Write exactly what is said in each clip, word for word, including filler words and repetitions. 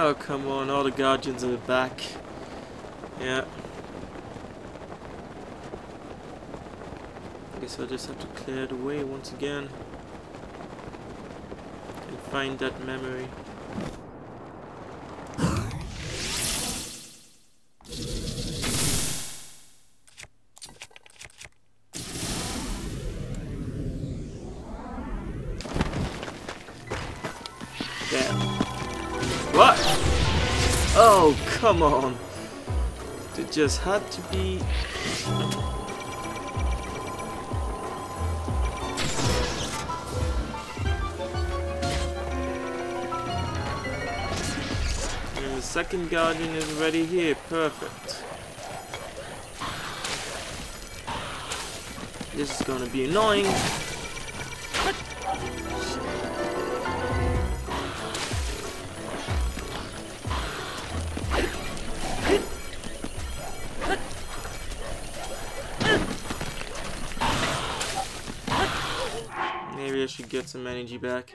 Oh, come on, all the guardians are back. Yeah. I guess I'll just have to clear the way once again. And find that memory. Oh, come on! It just had to be... And the second guardian is already here, perfect. This is gonna be annoying. Should get some energy back.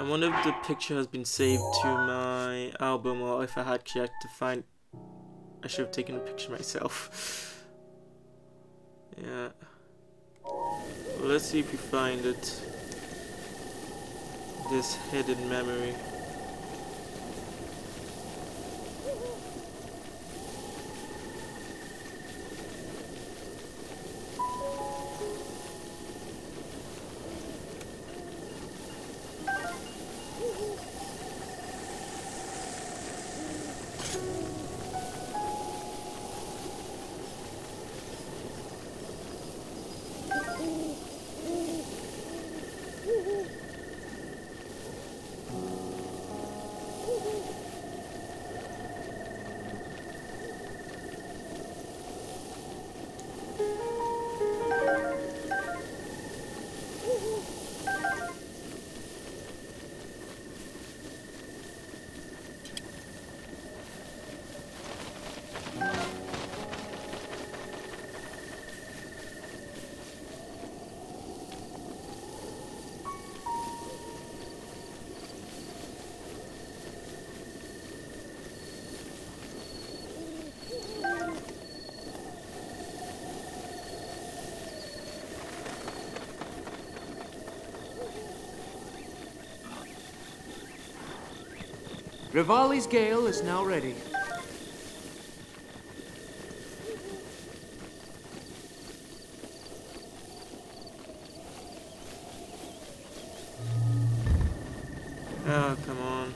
I wonder if the picture has been saved to my album, or if I had checked to find... I should have taken a picture myself. Yeah. Well, let's see if we find it. This hidden memory. Revali's gale is now ready. Oh, come on.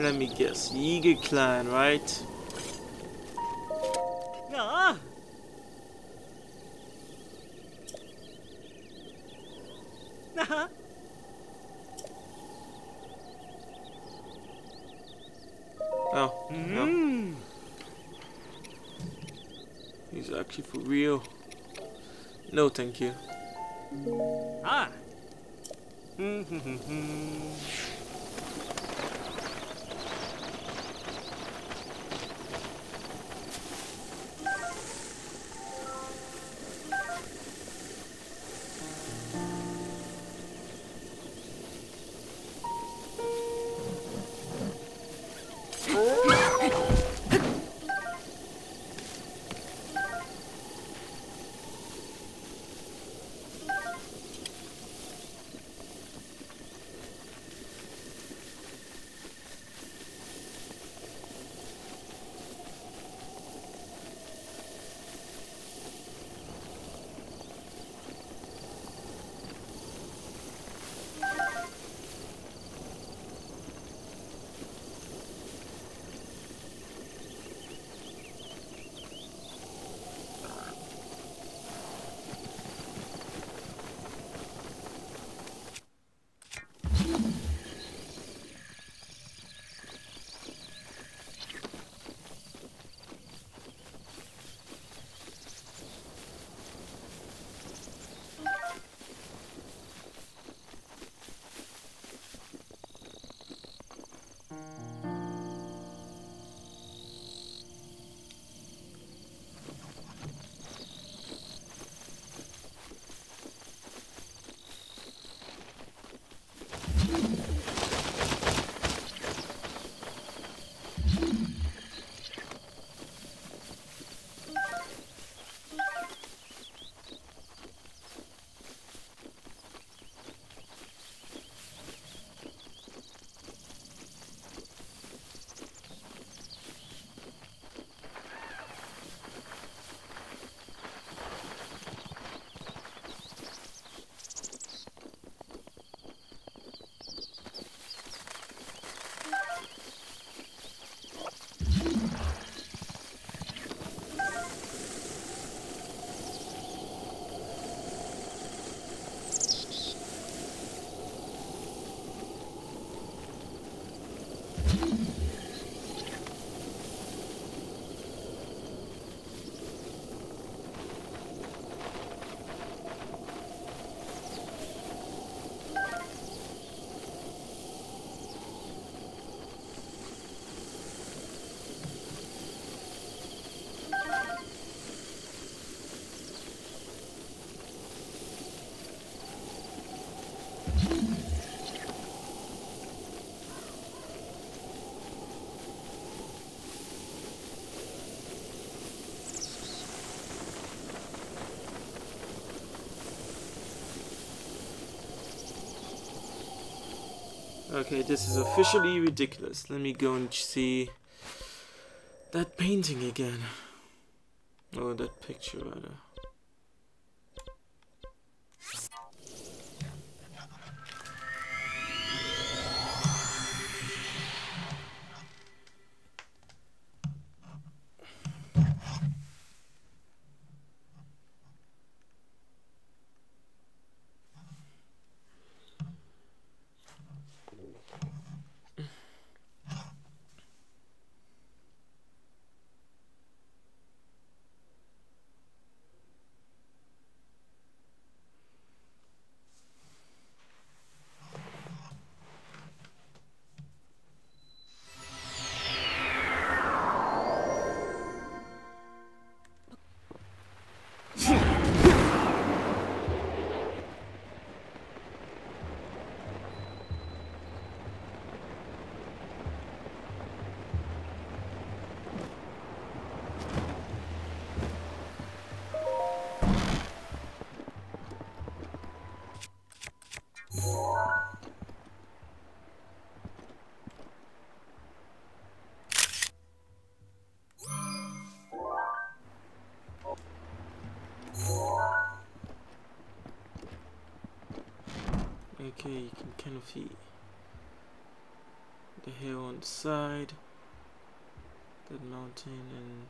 Let me guess. Yiga clan, right? Ah. Nah. Oh, mm. no. He's actually for real. No, thank you. Ah. Okay, this is officially ridiculous. Let me go and see that painting again. Or that picture, rather. Okay, you can kind of see the hill on the side, the mountain, and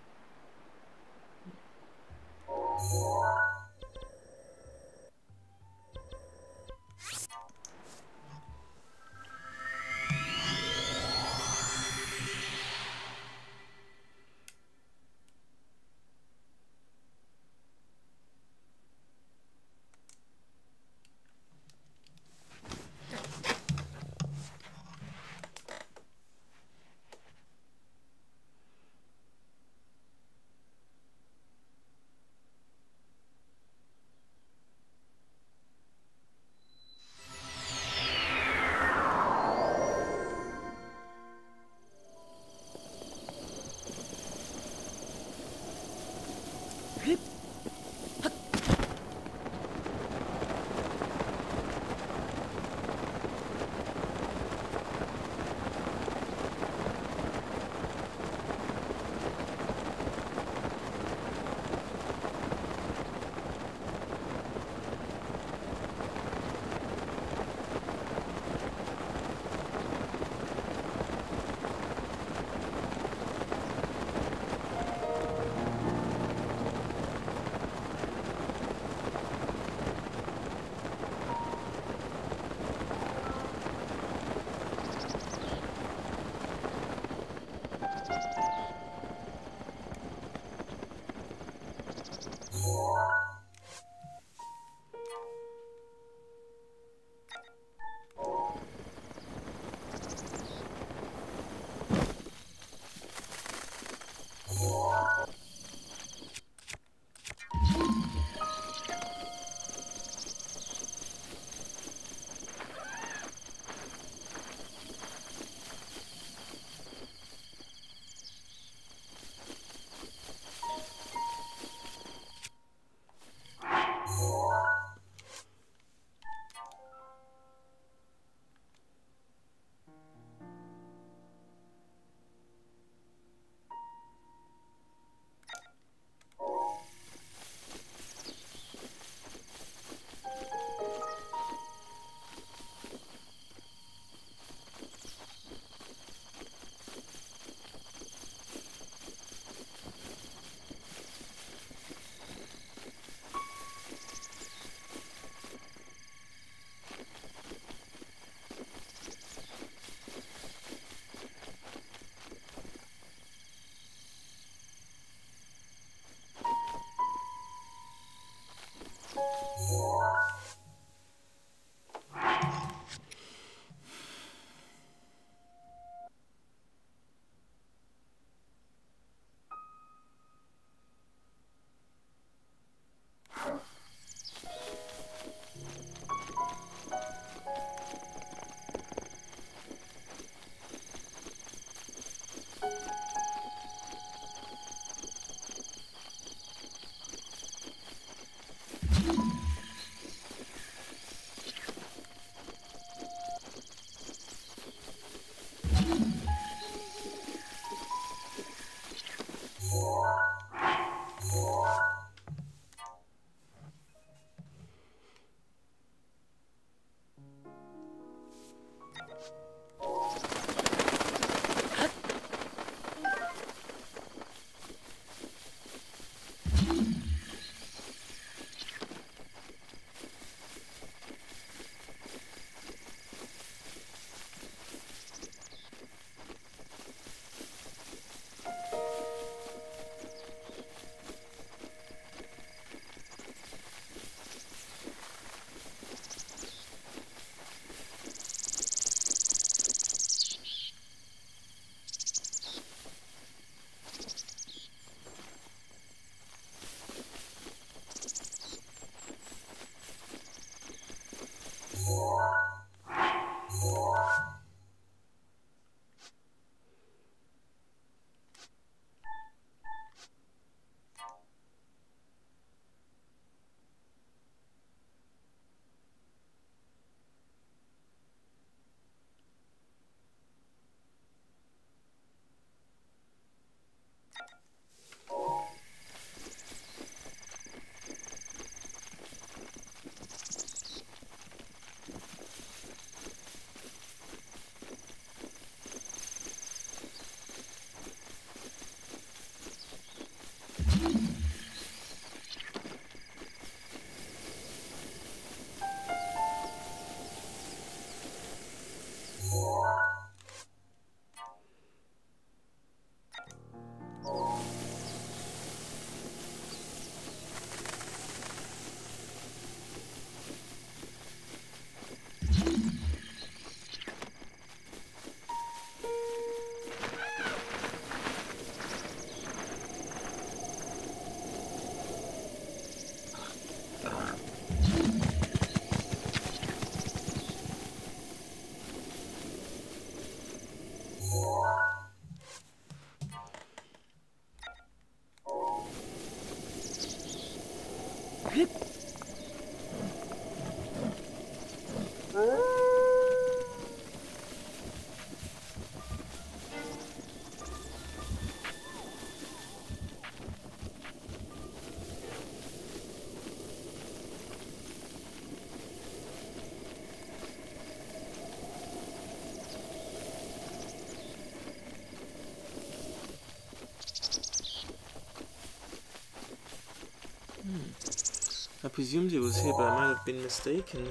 I presumed it was here, but I might have been mistaken.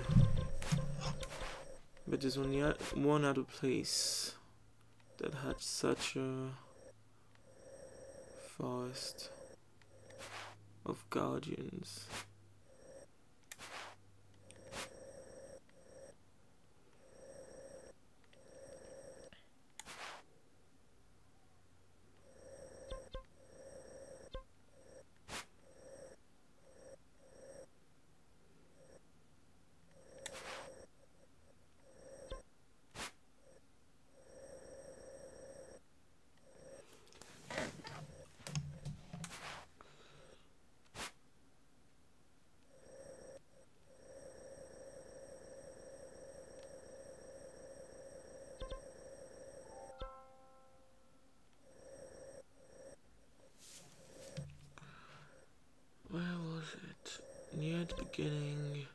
But there's only one other place that had such a forest of guardians. Near the beginning.